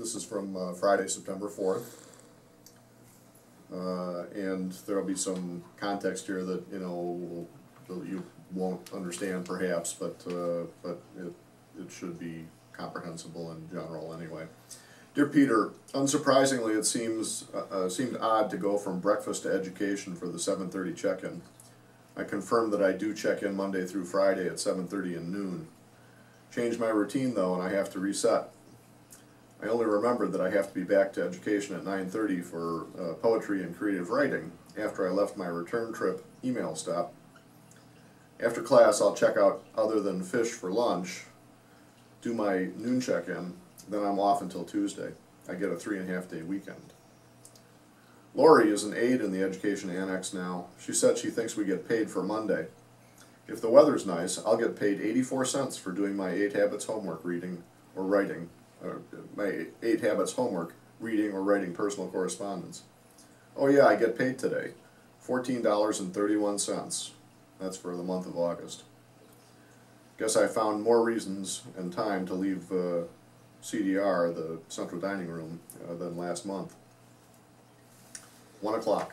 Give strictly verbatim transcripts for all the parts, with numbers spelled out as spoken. This is from uh, Friday, September fourth. Uh, and there'll be some context here that, you know, that you won't understand perhaps, but, uh, but it, it should be comprehensible in general anyway. Dear Peter, unsurprisingly, it seems uh, seemed odd to go from breakfast to education for the seven thirty check-in. I confirm that I do check in Monday through Friday at seven thirty and noon. Change my routine, though, and I have to reset. I only remembered that I have to be back to education at nine thirty for uh, poetry and creative writing after I left my return trip email stop. After class, I'll check out Other Than Fish for lunch, do my noon check-in, then I'm off until Tuesday. I get a three and a half day weekend. Lori is an aide in the education annex now. She said she thinks we get paid for Monday. If the weather's nice, I'll get paid eighty-four cents for doing my eight habits homework reading or writing, or my eight habits homework reading or writing personal correspondence. Oh yeah, I get paid today, fourteen dollars and thirty-one cents. That's for the month of August. Guess I found more reasons and time to leave uh, C D R, the central dining room, uh, than last month. One o'clock.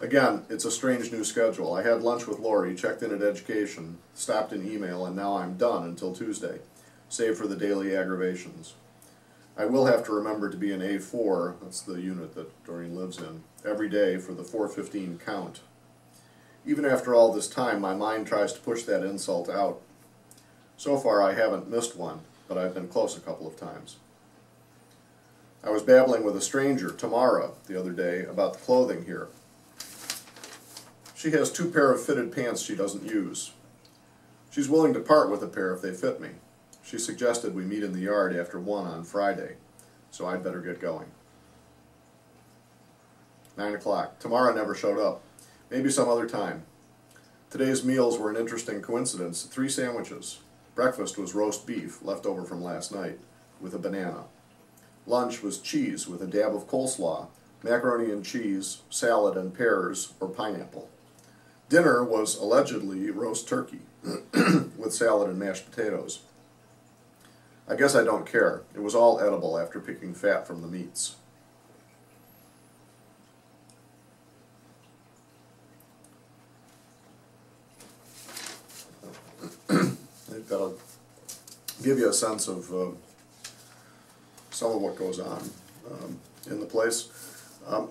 Again, it's a strange new schedule. I had lunch with Lori, checked in at education, stopped in email, and now I'm done until Tuesday, save for the daily aggravations. I will have to remember to be in A four, that's the unit that Doreen lives in, every day for the four fifteen count. Even after all this time, my mind tries to push that insult out. So far, I haven't missed one, but I've been close a couple of times. I was babbling with a stranger, Tamara, the other day about the clothing here. She has two pair of fitted pants she doesn't use. She's willing to part with a pair if they fit me. She suggested we meet in the yard after one on Friday, so I'd better get going. Nine o'clock. Tamara never showed up. Maybe some other time. Today's meals were an interesting coincidence. Three sandwiches. Breakfast was roast beef, left over from last night, with a banana. Lunch was cheese with a dab of coleslaw, macaroni and cheese, salad and pears or pineapple. Dinner was allegedly roast turkey with salad and mashed potatoes. I guess I don't care. It was all edible after picking fat from the meats. That'll give you a sense of uh, some of what goes on um, in the place. Um,